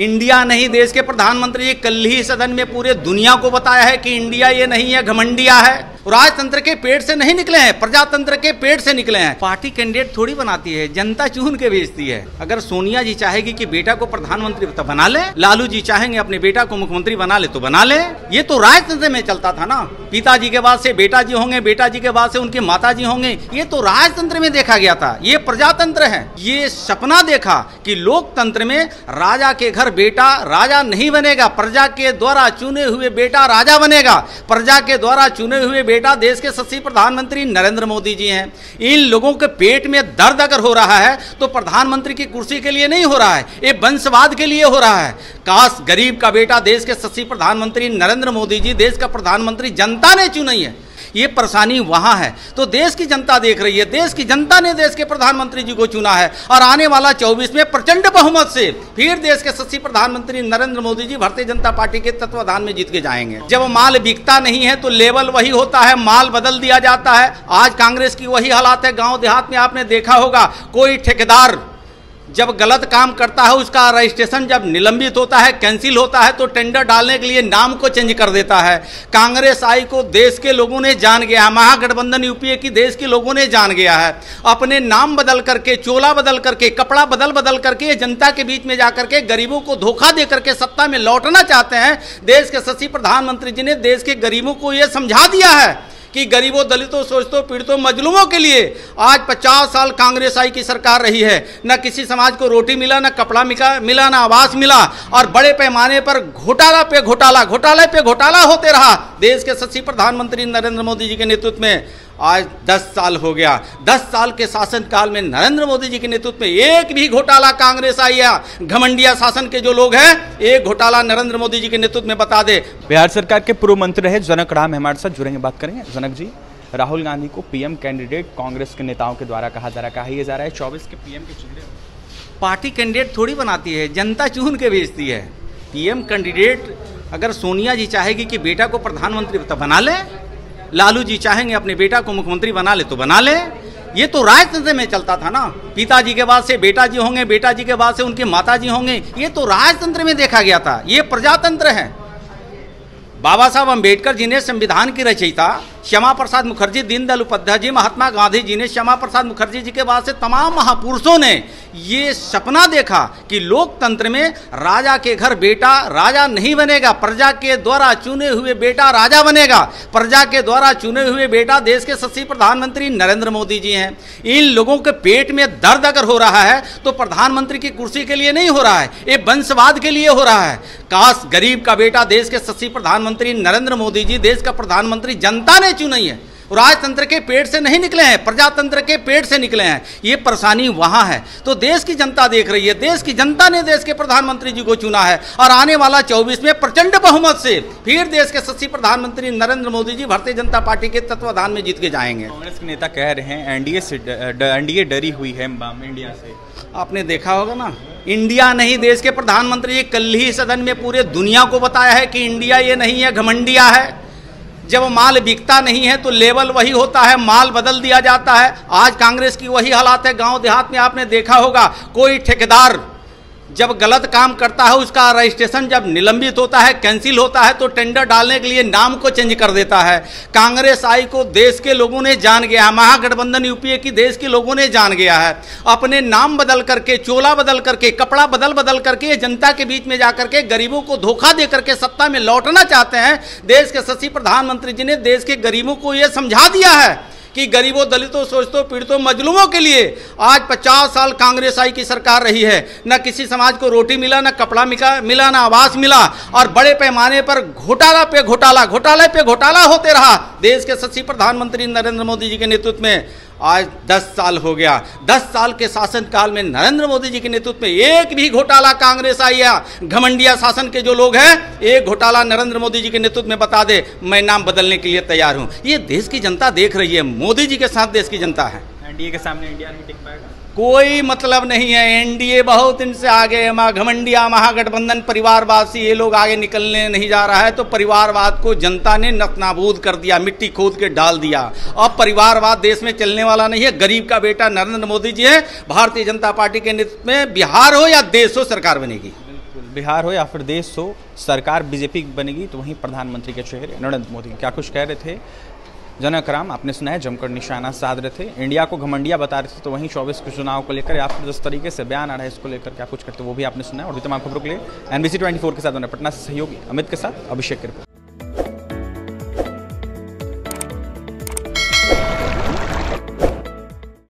India नहीं, देश के प्रधानमंत्री जी कल ही सदन में पूरे दुनिया को बताया है कि इंडिया ये नहीं है, घमंडिया है। राजतंत्र के पेट से नहीं निकले हैं, प्रजातंत्र के पेट से निकले हैं। पार्टी कैंडिडेट थोड़ी बनाती है, जनता चुन के भेजती है। अगर सोनिया जी चाहेगी कि बेटा को प्रधानमंत्री तो बना ले, लालू जी चाहेंगे अपने बेटा को मुख्यमंत्री बना ले तो बना ले। ये तो राजतंत्र में चलता था ना, पिताजी के बाद से बेटा जी होंगे, बेटा जी के बाद से उनके माता जी होंगे। ये तो राजतंत्र में देखा गया था, ये प्रजातंत्र है। ये सपना देखा कि लोकतंत्र में राजा के घर बेटा राजा नहीं बनेगा, प्रजा के द्वारा चुने हुए बेटा राजा बनेगा। प्रजा के द्वारा चुने हुए बेटा देश के सच्ची प्रधानमंत्री नरेंद्र मोदी जी हैं। इन लोगों के पेट में दर्द अगर हो रहा है तो प्रधानमंत्री की कुर्सी के लिए नहीं हो रहा है, ये वंशवाद के लिए हो रहा है। काश गरीब का बेटा देश के सच्ची प्रधानमंत्री नरेंद्र मोदी जी, देश का प्रधानमंत्री जनता ने चुनी है। ये परेशानी वहां है तो देश की जनता देख रही है। देश की जनता ने देश के प्रधानमंत्री जी को चुना है और आने वाला 24 में प्रचंड बहुमत से फिर देश के सच्ची प्रधानमंत्री नरेंद्र मोदी जी भारतीय जनता पार्टी के तत्वाधान में जीत के जाएंगे। जब माल बिकता नहीं है तो लेवल वही होता है, माल बदल दिया जाता है। आज कांग्रेस की वही हालात है। गाँव देहात में आपने देखा होगा, कोई ठेकेदार जब गलत काम करता है उसका रजिस्ट्रेशन जब निलंबित होता है, कैंसिल होता है, तो टेंडर डालने के लिए नाम को चेंज कर देता है। कांग्रेस आई को देश के लोगों ने जान गया है, महागठबंधन यूपीए की देश के लोगों ने जान गया है। अपने नाम बदल करके, चोला बदल करके, कपड़ा बदल बदल करके जनता के बीच में जा करके गरीबों को धोखा दे करके सत्ता में लौटना चाहते हैं। देश के सच्ची प्रधानमंत्री जी ने देश के गरीबों को यह समझा दिया है कि गरीबों, दलितों, शोषितों, पीड़ितों, मजलूमों के लिए आज 50 साल कांग्रेस आई की सरकार रही है। न किसी समाज को रोटी मिला, न कपड़ा मिला, न आवास मिला और बड़े पैमाने पर घोटाला पे घोटाला, घोटाले पे घोटाला होते रहा। देश के सच्ची प्रधानमंत्री नरेंद्र मोदी जी के नेतृत्व में आज 10 साल हो गया। 10 साल के शासनकाल में नरेंद्र मोदी जी के नेतृत्व में एक भी घोटाला कांग्रेस आई या घमंडिया शासन के जो लोग हैं, एक घोटाला नरेंद्र मोदी जी के नेतृत्व में बता दे। बिहार सरकार के पूर्व मंत्री रहे जनक राम हमारे साथ जुड़ेंगे, बात करेंगे। जनक जी, राहुल गांधी को पीएम कैंडिडेट कांग्रेस के नेताओं के द्वारा कहा जा रहा है 24 के पीएम के चेहरे। पार्टी कैंडिडेट थोड़ी बनाती है, जनता चुन के भेजती है। पीएम कैंडिडेट अगर सोनिया जी चाहेगी कि बेटा को प्रधानमंत्री तो बना ले, लालू जी चाहेंगे अपने बेटा को मुख्यमंत्री बना ले तो बना ले। ये तो राजतंत्र में चलता था ना, पिताजी के बाद से बेटा जी होंगे, बेटा जी के बाद से उनके माता जी होंगे। ये तो राजतंत्र में देखा गया था, ये प्रजातंत्र है। बाबा साहब अम्बेडकर जी ने संविधान की रचयिता, श्यामा प्रसाद मुखर्जी, दीनदयाल उपाध्याय जी, महात्मा गांधी जी ने, श्यामा प्रसाद मुखर्जी जी के बाद से तमाम महापुरुषों ने ये सपना देखा कि लोकतंत्र में राजा के घर बेटा राजा नहीं बनेगा, प्रजा के द्वारा चुने हुए बेटा राजा बनेगा। प्रजा के द्वारा चुने हुए बेटा देश के सच्ची प्रधानमंत्री नरेंद्र मोदी जी हैं। इन लोगों के पेट में दर्द अगर हो रहा है तो प्रधानमंत्री की कुर्सी के लिए नहीं हो रहा है, ये वंशवाद के लिए हो रहा है। काश गरीब का बेटा देश के सच्ची प्रधानमंत्री नरेंद्र मोदी जी, देश का प्रधानमंत्री जनता ने चुनी है। राजतंत्र के पेट से नहीं निकले हैं, प्रजातंत्र के पेट से निकले हैं। ये परेशानी वहां है तो देश की जनता देख रही है। देश की जनता ने देश के प्रधानमंत्री जी को चुना है और आने वाला 24 में प्रचंड बहुमत से फिर देश के सच्ची प्रधानमंत्री नरेंद्र मोदी जी भारतीय जनता पार्टी के तत्वाधान में जीत के जाएंगे। कांग्रेस के नेता कह रहे हैं एनडीए डरी हुई है इंडिया से। आपने देखा होगा ना, इंडिया नहीं, देश के प्रधानमंत्री जी कल ही सदन में पूरे दुनिया को बताया है कि इंडिया ये नहीं है, घमंडिया है। जब माल बिकता नहीं है तो लेवल वही होता है, माल बदल दिया जाता है। आज कांग्रेस की वही हालात है। गांव देहात में आपने देखा होगा, कोई ठेकेदार जब गलत काम करता है उसका रजिस्ट्रेशन जब निलंबित होता है, कैंसिल होता है, तो टेंडर डालने के लिए नाम को चेंज कर देता है। कांग्रेस आई को देश के लोगों ने जान गया है, महागठबंधन यूपीए की देश के लोगों ने जान गया है। अपने नाम बदल करके, चोला बदल करके, कपड़ा बदल बदल करके जनता के बीच में जा करके गरीबों को धोखा दे करके सत्ता में लौटना चाहते हैं। देश के सच्ची प्रधानमंत्री जी ने देश के गरीबों को यह समझा दिया है कि गरीबों, दलितों, शोषितों, पीड़ितों, मजलूमों के लिए आज 50 साल कांग्रेस आई की सरकार रही है। न किसी समाज को रोटी मिला, न कपड़ा मिला, न आवास मिला और बड़े पैमाने पर घोटाला पे घोटाला, घोटाले पे घोटाला होते रहा। देश के सच्ची प्रधानमंत्री नरेंद्र मोदी जी के नेतृत्व में आज 10 साल हो गया। 10 साल के शासनकाल में नरेंद्र मोदी जी के नेतृत्व में एक भी घोटाला कांग्रेस आई या घमंडिया शासन के जो लोग हैं, एक घोटाला नरेंद्र मोदी जी के नेतृत्व में बता दे। मैं नाम बदलने के लिए तैयार हूं। ये देश की जनता देख रही है, मोदी जी के साथ देश की जनता है। एनडीए के सामने इंडिया नहीं टिक पाएगा, कोई मतलब नहीं है। एनडीए बहुत इनसे आगे है, घमंडिया महागठबंधन परिवारवाद से ये लोग आगे निकलने नहीं जा रहा है। तो परिवारवाद को जनता ने नतनाबूद कर दिया, मिट्टी खोद के डाल दिया। अब परिवारवाद देश में चलने वाला नहीं है। गरीब का बेटा नरेंद्र मोदी जी है, भारतीय जनता पार्टी के नेतृत्व में बिहार हो या देश हो, सरकार बनेगी। बिहार हो या फिर देश हो, सरकार बीजेपी बनेगी तो वहीं प्रधानमंत्री के चेहरे नरेंद्र मोदी। क्या कुछ कह रहे थे जनक राम, आपने सुना है, जमकर निशाना साध रहे थे, इंडिया को घमंडिया बता रहे थे। तो वहीं 24 के चुनाव को लेकर या फिर जिस तरीके से बयान आ रहा है इसको लेकर क्या कुछ करते वो भी आपने सुना है। और भी तमाम खबरों के लिए एनबीसी 24 के साथ पटना से सहयोगी अमित के साथ अभिषेक।